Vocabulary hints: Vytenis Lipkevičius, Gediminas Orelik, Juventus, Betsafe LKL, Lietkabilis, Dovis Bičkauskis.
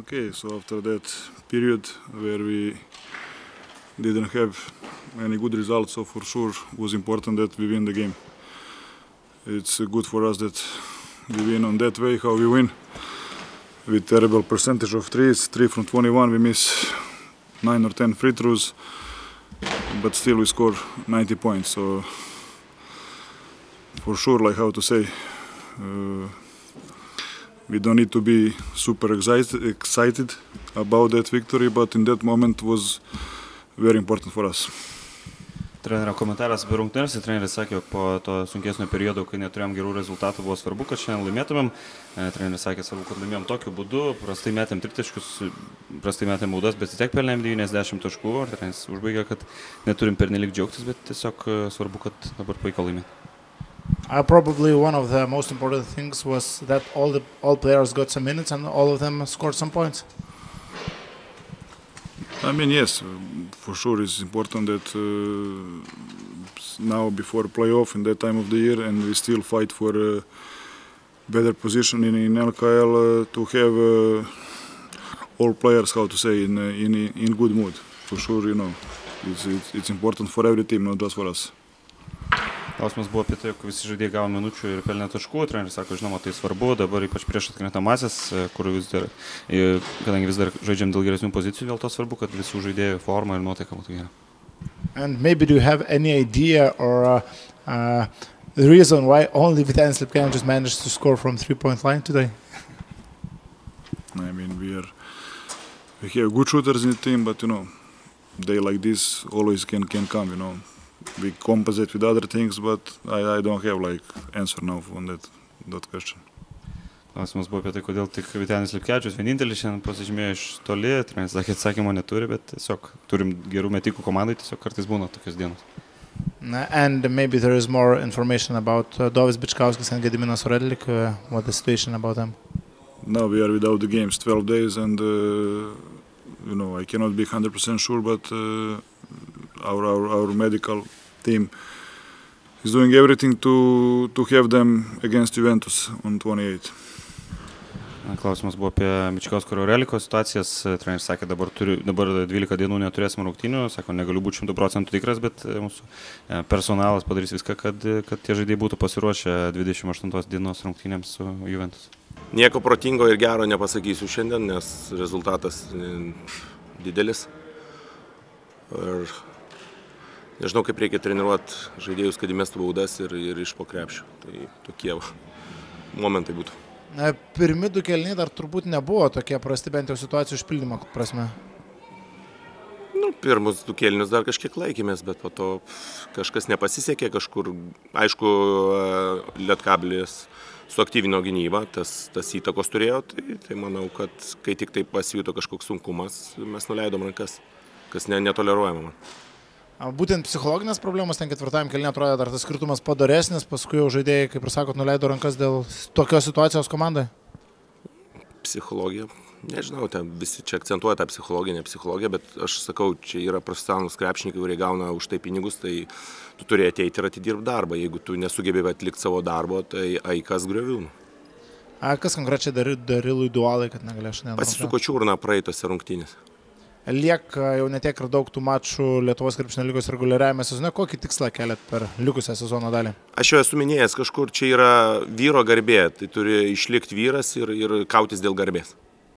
Okay, so after that period where we didn't have any good results, so for sure it was important that we win the game. It's good for us that we win on that way, how we win. With terrible percentage of threes, 3 from 21, we miss 9 or 10 free throws, but still we score 90 points. So for sure, like how to say, we don't need to be super excited about that victory, but in that moment was very important for us. Trenerio komentaras apie rungtynes. Treneris sakė, po to sunkesnio periodo, kai neturėjom gerų rezultatų, buvo svarbu, kad šiandien laimėtumėm. Treneris sakė, svarbu, kad laimėjom tokiu būdu. Prastai metėm tritaškius, prastai metėm baudas, bet tiek pelnėm 90 taškų. Treneris užbaigė, kad neturim pernelyg džiaugtis, bet tiesiog svarbu, kad dabar pavyko laimėti. Probably one of the most important things was that all players got some minutes and all of them scored some points. I mean, yes, for sure it's important that now before playoff in that time of the year, and we still fight for a better position in LKL, to have all players, how to say, in good mood. For sure, you know, it's important for every team, not just for us. Klausimas buvo apie tai, jog visi žaidėjai gavo minučių ir pelnė taškų. Treneris sako, žinoma, tai svarbu, dabar ypač prieš atkrintamąsias, kur kadangi vis dar žaidžiam dėl geresnių pozicijų, dėl to svarbu, kad visų žaidėjų forma ir nuotaika būtų gera. And maybe do you have any idea or the reason why only Betsafe LKL just managed to score from 3-point line today? I mean, we have good shooters in the team, but you know, they like this always can come, you know. We compensate with other things, but I don't have like answer now on that question. Klausimas buvo apie tai, kodėl tik Vytenis Lipkevičius vienintelis šiandien pasižymėjo iš toli. Treneris sakė, atsakymo neturi, bet tiesiog turim gerų metikų komandai, tiesiog kartais būna tokios dienos. And maybe there is more information about Dovis Bičkauskis and Gediminas Orelik, what the situation about them? No, we are without the games 12 days and you know, I cannot be 100% sure, but our medical team is doing everything to have them against Juventus on 28. Klausimas buvo apie Bičkausko ir Oreliko situacijas. Treneris sakė, dabar 12 dienų neturėsim rungtynių. Sako, negaliu būti 100% tikras, bet mūsų personalas padarys viską, kad tie žaidėjai būtų pasiruošę 28 dienos rungtynėms su Juventus. Nieko protingo ir gero nepasakysiu šiandien, nes rezultatas didelis. Ir nežinau, kaip reikia treniruoti žaidėjus, kad įmestų baudas ir iš po krepšio. Tai tokie momentai būtų. Pirmi du kėliniai dar turbūt nebuvo tokie prasti, bent jau situacijų išpildymo prasme. Nu, pirmus du kėlinius dar kažkiek laikėmės, bet po to kažkas nepasisekė kažkur. Aišku, Lietkabilis suaktyvino gynybą, tas įtakos turėjo. Tai manau, kad kai tik tai pasijuto kažkoks sunkumas, mes nuleidom rankas. Kas netoleruojama. Būtent psichologinės problemos ten ketvirtajam kėlinė atrodo dar tas skirtumas padaresnis, paskui jau žaidėjai, kaip ir sakot, nuleido rankas dėl tokios situacijos komandai? Psichologija, nežinau, visi čia akcentuoja tą psichologiją, bet aš sakau, čia yra profesionalūs krepšininkai, kurie gauna už tai pinigus, tai tu turi ateiti ir atidirbti darbą. Jeigu tu nesugebėjai atlikti savo darbo, tai aikas grioviūnų. Kas konkrečiai Darilui Dualai, kad negalėjo šiandien? Pasisuko čiurną praeitose rungtynėse. Lieka jau netiek ir daug tų mačų Lietuvos krepšinio lygos reguliariajame sezone. Kokį tikslą keliat per likusią sezono dalį? Aš jau esu minėjęs, kažkur čia yra vyro garbė, tai turi išlikti vyras ir kautis dėl garbės.